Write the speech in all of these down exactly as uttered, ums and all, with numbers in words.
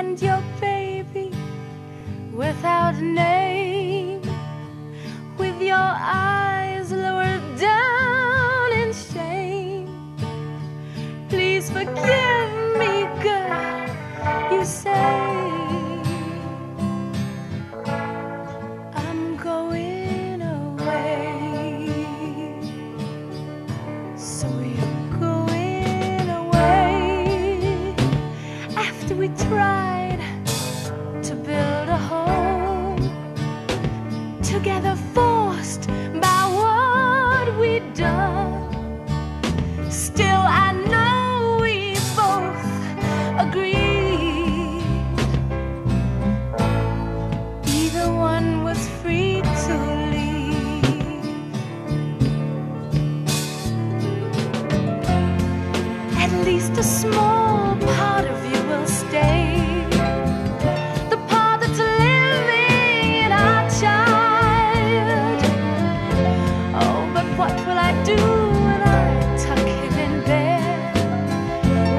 and your baby without a name, with your eyes lowered down in shame. Please forgive me, girl, you say. We tried to build a home together, forced by what we'd done. Still, I know we both agreed either one was free to leave. At least a small part of you will stay, the part that's living in our child. Oh, but what will I do when I tuck him in bed,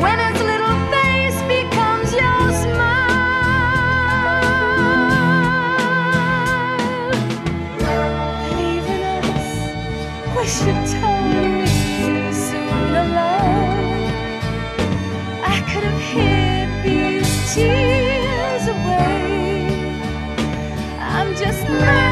when his little face becomes your smile? Leaving us, wish you'd told me sooner, love. I could have hid these tears away. I'm just not